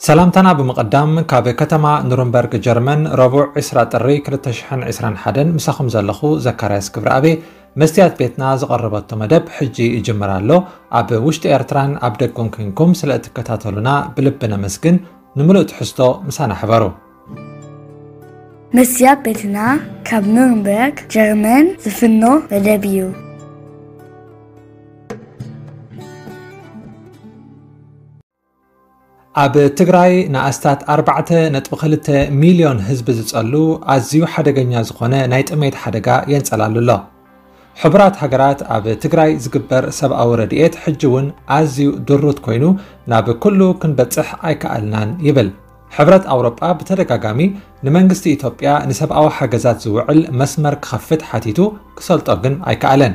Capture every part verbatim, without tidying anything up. سلامتنا بمقدام كاب كتما نورنبرغ جرمن ربع عشرة الري كلتشحن عشران حدن مساخم زلخو زكرياس كبرابي مستيات بيتنا زقربت مدب حجي جمرالو اب وشت ايرتران اب دكون كنكم سلاتكتاتلونا بلبنا مسكن نملو تحستو مسانا حبرو مستيات بيتنا كاب نورنبرغ جرمن زفنو بدبيو اب تجري ناستات أربعة نتبخلت مليون هزب زتقلو عزيو حدقنيا زخونه نايت اميت حدقا ينسألالو الله حبرات حقرات اب تجري زقبر سبع ورديئت حجون عزيو درود كوينو ناب كلو كنبتح ايكالنان يبل حبرات أوروبا بترقاقامي نمنقستي إتوبيا نسبعو حقزات زوعل مسمر كخفت حاتيتو كسلت أقن ايكالن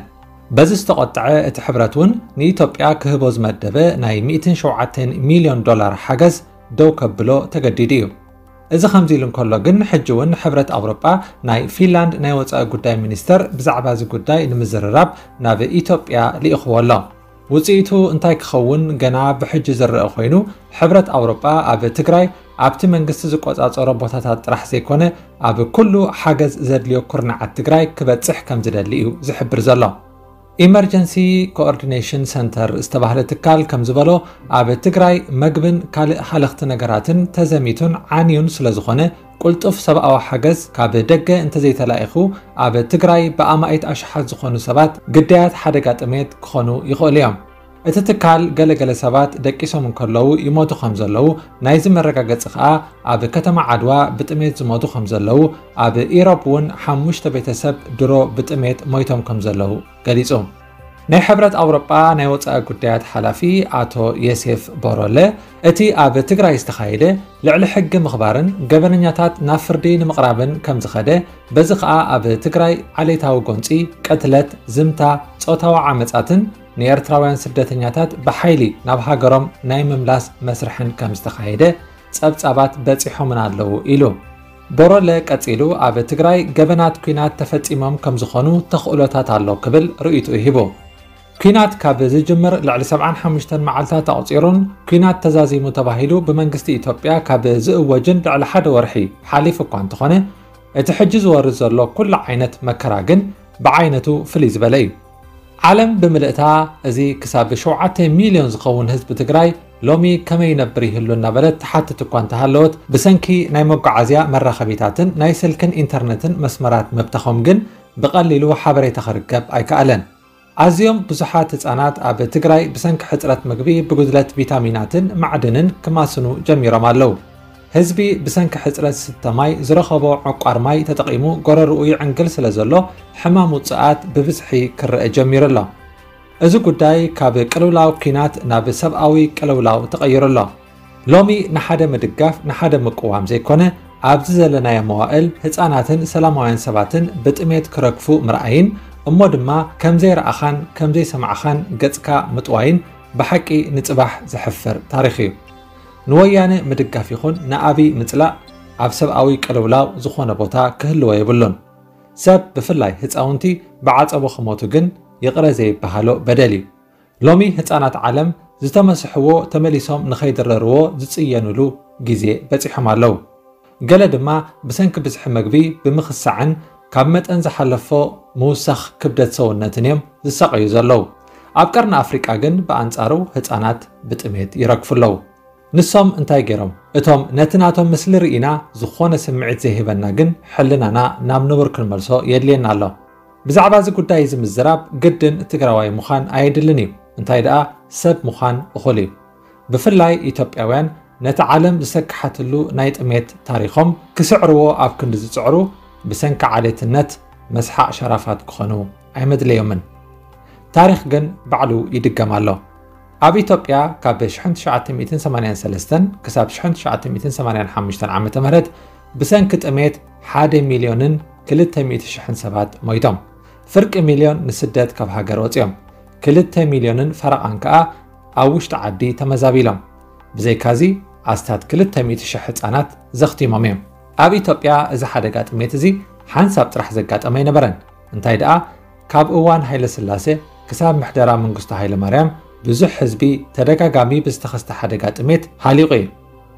بزست قطعة تحبرتون نيتوبيا كهبوز مدبة ناي مئتين شوعتين مليون دولار حجز دوكب بلو تجديديو. إذا خمزيلن كلجن حجون حبرت أوروبا ناي فنلند نايوت قداي مينستر بزعباز قداي نمزر راب نافي إيتوبيا لإخوة الله. وزيتو انتاي خون جناب حجز الرأخينو حبرت أوروبا أب تجري أبت من قصص قطعات أوروبات رح سيكون أب كله حجز زدليو كرنا على تجري كبت سحكم زدليو زحبر زلا. Emergency Coordination Center استباهل تكال كم زبالو عب تقرأي مقبن كال حلقت نقراتن تزميتون عانيون سلزخونه قلت اف سبقاو حقز كاب دقة انتزي تلايخو عب تقرأي بقامايت اشحاد زخونو سبات قديات حدقات اميت كخونو يخو اليوم اتتكال قل قل سبات دقيسو من كلو يموتو خمزلو نايزم الرقاقات سخاء عب كتما عدوا بتأميت زموتو خمزلو عب ايرابون حموش تبيتسب درو بتأميت مويتهم كمزلو قليزوم ناي حبرت أوروبا ناي وطاق قديات حلافي عطو يسيف بارولي اتي عب تقرأي استخايلي لعل حق مخبارن قبرنياتات نافردين مقرابن كمزخده بزخاء عب تقرأي عليتاو قنطي قتلت زمتا صوتاو عامتاتن نيرتراوان سردتنياتات بحيلي نابها قرم نايم ملاس مسرحن كمستخايدة تساب تسابات باتسيحو منادلو إلو برو لك إلو عب تقرأي قبنات كينات تفت إمام كمزخونو تخقلوتات علو قبل رؤيتو إهبو كينات كابز جمر لعلي سبعان حمشتن معالتا تأطيرون كينات تزازي متباهلو بمنقستي إتوبيا كابز وجن لعلي حد ورحي حالي فقوان تخونه اتحجز ورزرلو كل عينة مكراجن بعينتو فليز بلايو عالم بملئتا ازي كساب شوعة مليون زخون هزب تقرأي لومي كما ينبريه اللون نبلت حتى تكون تهلوت بسنكي ناي مقعزيا مرة خبيتاتن ناي سلكن انترنتن مسمرات مبتخوم جن بقللو حبري تخرقب اي كألن عزيوم بزحات تسانات اب تقرأي بسنك حترات مقبي بقدلة فيتاميناتن معدنن كما سنو جميرا مالو هزبي بسنك حزرات ستة ماي زرخبو عقار ماي تتقيمو قرر رؤي عن قلس لزلو حمامو تساعات بفزحي كرق جمير الله ازو قداي كاب قلولاو كينات ناب سبقاوي قلولاو تقير الله لومي نحادة مدقاف نحادة مقوام زيكونه عبززلنا يا موائل هزاناتن سلاموين سباتن بتقميت كرقفو مرأيين امو دما كم زي رأخان كم زي سمعخان قدسكا متوين بحكي نتباح زحفر تاريخيو نويانه مدقافي خون نابي متلا عب سبقاوي قلولاو زخونه بوتا كهلو يبلون سب بفلاي هتاونتي بعد ابو خموتو جن يقرا زي بهالو بدلي لومي هتانات عالم زتمسحو تمليسوم نخيدررو زصيانلو غيزي بصيحمالو جلدما بسنك بزح مغبي بمخسعن كامتن زحلفو موسخ كبدت سونتنيم زسقيو زلو عبقرنا افريقا جن بانصارو هتانات بتميت يرقفلو نسوم انتاي غيرم اتوم نتناتوم مثل رئينا زخونه سمعت زهبنا جن حلنانا نام نبر كنملسو يدلينا الله بزعبا زي قداي زمزراب قدن تقراواي مخان ايدلني انتاي دا سب مخان اخولي بفلاي ايتوبياوان نتعلم زسكحتلو نايت اميت تاريخهم كسعرو اب كند زصعرو بسنك عليت النت مسحق شرافات كخنو احمد ليومن تاريخ جن بعلو يدقمالو اب ايتوبيا كاب ألف وتسعمئة وثمانية وثلاثين كساب ألف وتسعمئة وثمانية وخمسين عام تمرت بسنكت اميت واحد مليون ثلاثمئة ألف سبات مويتم فرق مليون نسدات كاب هاجر وتيم ثلاثة مليون فرق انكا اوش تعدي تمزابيلم بزي كازي استات ثلاثمئة ألف حصانات زختي ماميم اب ايتوبيا اذا حدقات اميت زي حنساب طرح زقات امي نبرن انتي دا كاب اوان هايله سلاسه كساب محدرا منغستا هايله مريم بزح حزبي ترقاقامي بستخست حدقات اميت هاليقي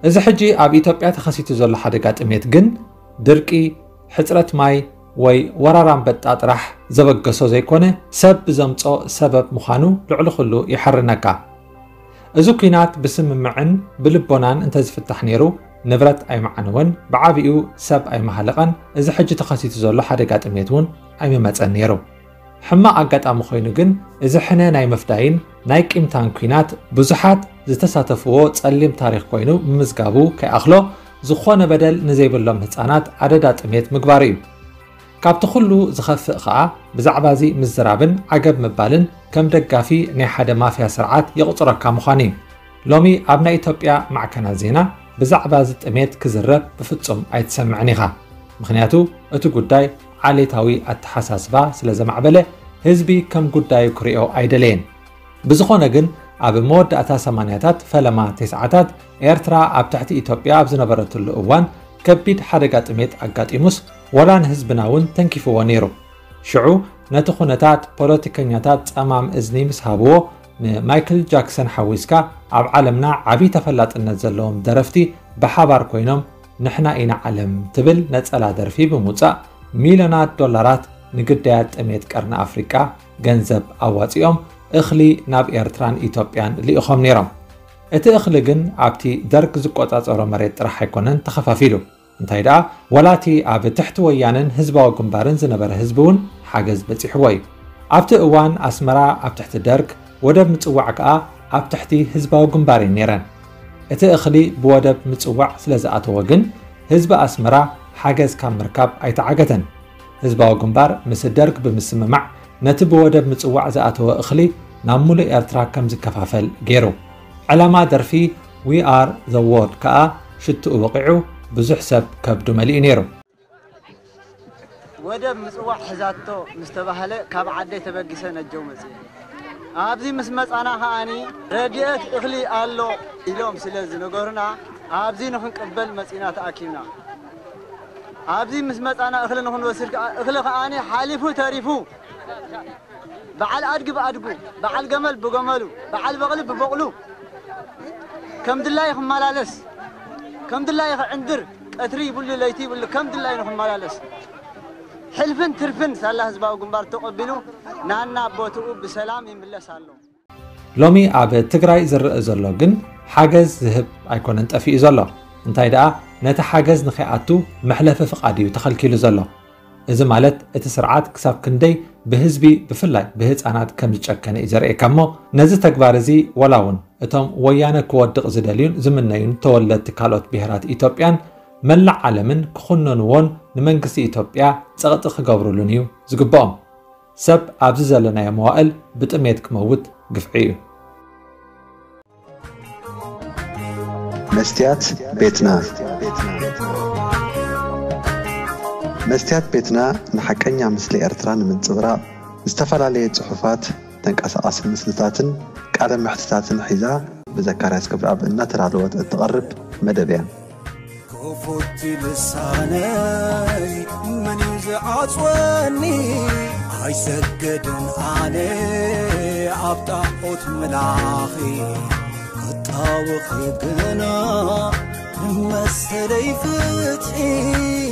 إذا حجي أبي تبقى تخصيت زل حركات أميت جن دركي حسرة ماي وي ورارم بتأطرح زبق صوزي كونه سبب زمتو سبب مخانو لعل خلو يحرنكا أزوكينات بسم معن بالبونان انتز في التحنيرو نبرت أي معنون بعابيو سب أي محلقان إذا حجي تخصيت زل حركات أميتون أي متأنيرو حما أقعد أمخينو جن إذا حنا ناي مفتاين نايك إمتان كينات بزحات زتساتفو تسلم تاريخ كوينو مزقابو كأخلو زخوان بدل نزيب اللهم هتسانات عددات أميت مقباري كاب تخلو زخف إخاء بزعبازي مزرابن عقب مبالن كم دقافي نيحادة ما فيها سرعات يغطرك كمخاني لومي أبناء إيطوبيا مع كنازينا بزعبازي أميت كزرب بفتسم أيتسمعنيها مخنياتو أتو قداي علي تاوي أتحساس با سلزم عبالة هزبي كم قداي كريو أيدلين بزخونا جن أب مود أتا سمانياتات فلما تسعاتات إيرترا أب تحت إيطوبيا بزنبرت الأوان كبيد حرقات أميت أقات إيموس ولان هزبناون تنكيفو ونيرو شعو نتخونتات بولوتيكنياتات أمام إذني مسهابوه مايكل جاكسون حويسكا أب عالمنا عبي تفلات النزلهم درفتي بحبار كوينوم نحنا إينا علم تبل نتسألها درفي بموتسا ميليونات دولارات نقديات أميت كارن أفريكا جنزب أواتيوم إخلي ناب إيرتران إيطوبيان لإخوام نيرم إتي إخلي جن عبتي درك زقوطات أورو مريت رح يكونن تخفافيلو انتهي دا ولاتي عب تحت ويانن هزباو قنبارن زنبر هزبون حاجز بتيحوي عبتي اوان أسمرا عب تحت درك ودب متقوعك آ عب تحتي هزباو قنبارن نيرن إتي إخلي بودب متقوع سلزقات وجن هزب أسمرا حاجز كان مركب أيتعجتن هزباو قنبار مس درك بمسممع نتبو ودب متقوع زقاتو إخلي نامول إيرترا كم زكفافل جيرو علامة درفي We are the world كأ شتو وقعو بزحسب كبدو ملي نيرو ودب مسوع حزاتو مستبهله كاب عدي تبقسن اجو مزي ابزي مسمص انا هاني رديت اخلي الله اليوم سلاز نغورنا ابزي نكون قبل مصينا تاكينا ابزي مسمص انا اخلي نكون وسل اخلي هاني حالفو تعرفو بعل ادق بادقو بعل جمل بجملو بعل بغل ببغلو كم دلاي خمالالس كم دلاي عندر قتري بلي ليتي بلي كم دلاي خمالالس حلفن ترفن سال حزباو غنبار تقبلو نانا بوتو بسلام يملس الله لومي اب تگراي زر زلو گن حاجز ذهب ايكون انطفي زلو انتاي دا نتا حاجز نخياتو محلف فقاديو تخلكيلو زلو اذا مالت اتسرعات كساب كندي بحزبي بفلاي بهصانات كم تشكن يزرئ كمو نزي تكبار زي ولاون اتم ويانا كودق زدليون زمنايون تولدت كالوت بهرات ايتوبيان ملع عالمن كخننون نمنكسي ايتوبيا صقط خغبرلون يو زغبام سب ابز زلنا يا موائل بطميت كموت غفعيو مستيات بيتنا مستيات بيتنا نحكنيا مثل ارتران من صبرا استفلاليه صحفات تنقصاص مسلطاتن قال محتاتن حيزا بذكرياس كبر اب ان ترالوت تقرب مدبيا كوفوت لساناي من يزعصوني عيسجدن علي ابطاقوت ملاخي اطاوق غنا مسري فتحي